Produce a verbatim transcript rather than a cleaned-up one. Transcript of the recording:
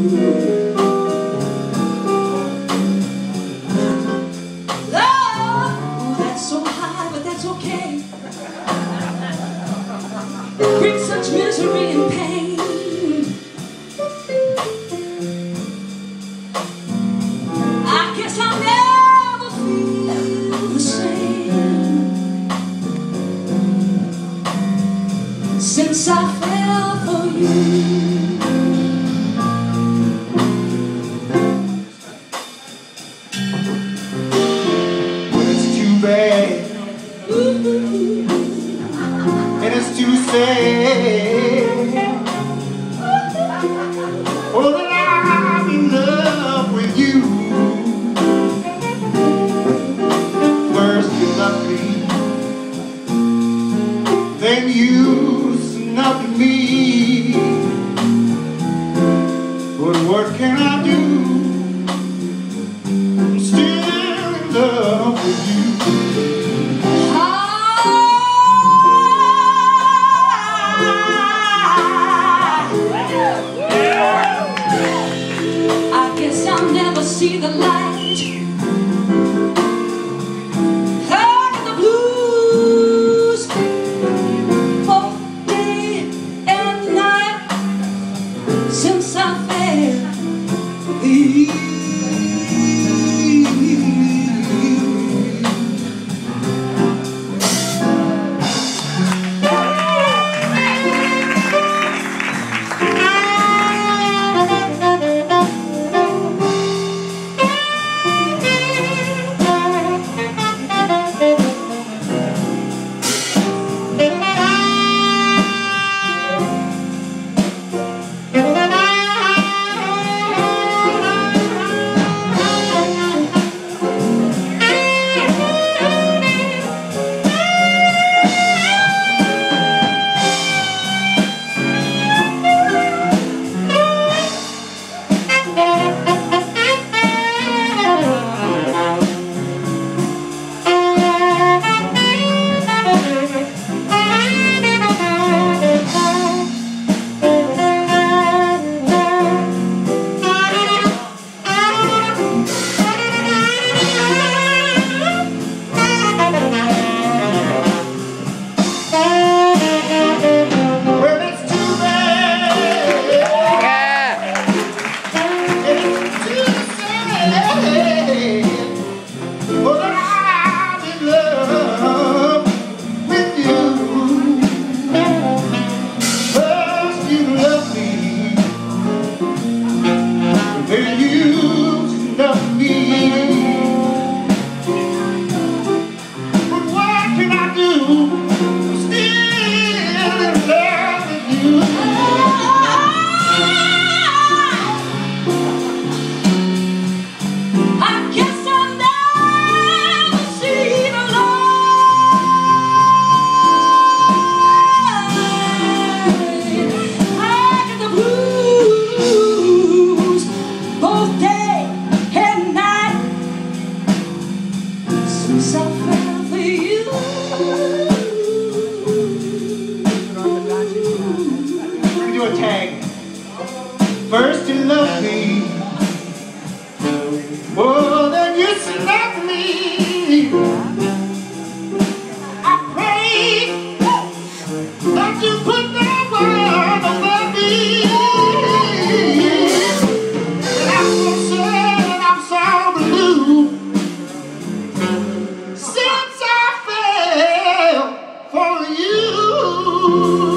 Love, that's so high, but that's okay. Brings such misery and pain. I guess I'll never feel the same since I fell for you. And it's too sad. Oh, that I'm in love with you. First you loved me, then you snubbed me. But what can I do? I'm still in love with you. See the light, heard the blues, both day and night, since I fell for you. First you loved me, oh, then you slapped me. I pray that you put that world above me. I'm so sad, I'm so blue, since I fell for you.